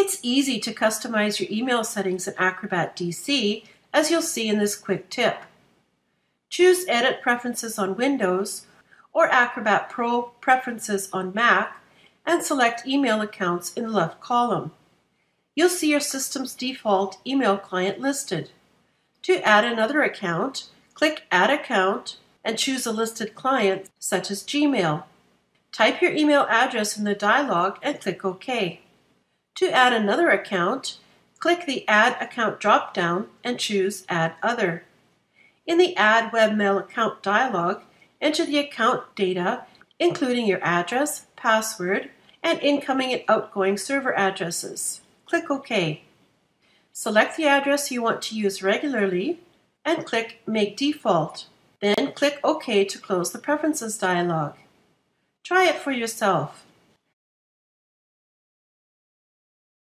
It's easy to customize your email settings in Acrobat DC, as you'll see in this quick tip. Choose Edit Preferences on Windows or Acrobat Pro Preferences on Mac and select Email Accounts in the left column. You'll see your system's default email client listed. To add another account, click Add Account and choose a listed client such as Gmail. Type your email address in the dialog and click OK. To add another account, click the Add Account drop-down and choose Add Other. In the Add Webmail Account dialog, enter the account data, including your address, password, and incoming and outgoing server addresses. Click OK. Select the address you want to use regularly and click Make Default. Then click OK to close the Preferences dialog. Try it for yourself.